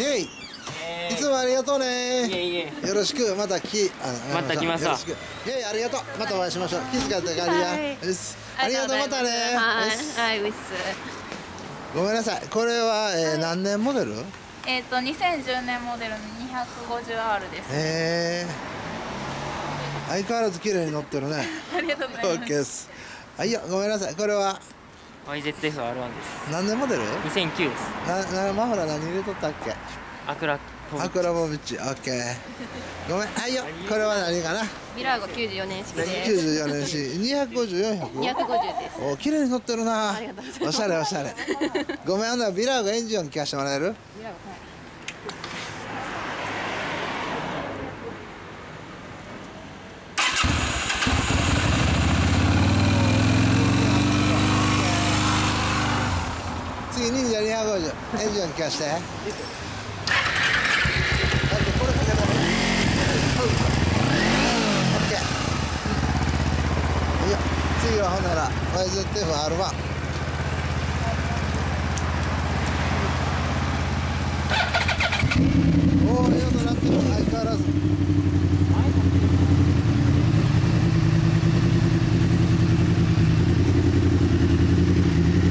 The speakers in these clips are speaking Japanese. イエイ、いつもありがとうね。いえいえ、よろしく。また来ますわ。イエイ、ありがとう。またお会いしましょう。気づかれたかりや、ありがとう。またね。はい、ウィス、ごめんなさい。これは何年モデル？2010年モデルの 250R です。相変わらず綺麗に乗ってるね。ありがとうございます。オッケーです。あ、いや、ごめんなさい。これは YZF-R1 です。何年モデル？2009です。マフラー何入れとったっけ？アクラボビッチ。オッケー。ごめん。はいよ。これは何かな？ミラーゴ94年式です。94年式。250です。お、綺麗に乗ってるな。ありがとうございます。おしゃれおしゃれ。ごめん、ミラーゴエンジン音聞かせてもらえる？ミラーゴ、はい。次に250エンジン音聞かせて。次はほんなら YZF-R1。 おー、いい音なってる。相変わらず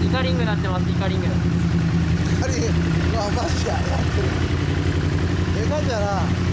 イカリングなってます。イカリング、マジやってる。でかいんだな。